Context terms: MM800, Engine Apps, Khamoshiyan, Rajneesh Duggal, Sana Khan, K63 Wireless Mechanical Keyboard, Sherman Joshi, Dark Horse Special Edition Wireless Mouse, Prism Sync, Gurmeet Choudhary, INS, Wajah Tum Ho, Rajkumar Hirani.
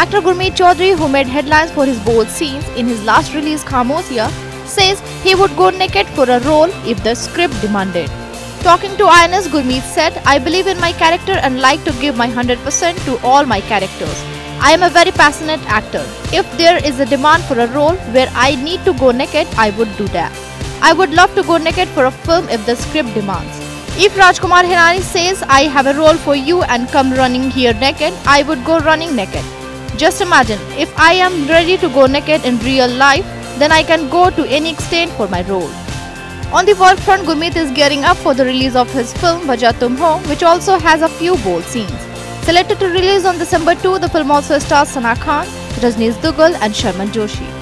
Actor Gurmeet Choudhary, who made headlines for his bold scenes in his last release Khamoshiyan, says he would go naked for a role if the script demanded. Talking to INS, Gurmeet said, "I believe in my character and like to give my 100% to all my characters. I am a very passionate actor. If there is a demand for a role where I need to go naked, I would do that. I would love to go naked for a film if the script demands. If Rajkumar Hirani says, 'I have a role for you and come running here naked,' I would go running naked. Just imagine, if I am ready to go naked in real life, then I can go to any extent for my role." On the work front, Gurmeet is gearing up for the release of his film Wajah Tum Ho, which also has a few bold scenes. Selected to release on December 2, the film also stars Sana Khan, Rajneesh Duggal and Sherman Joshi.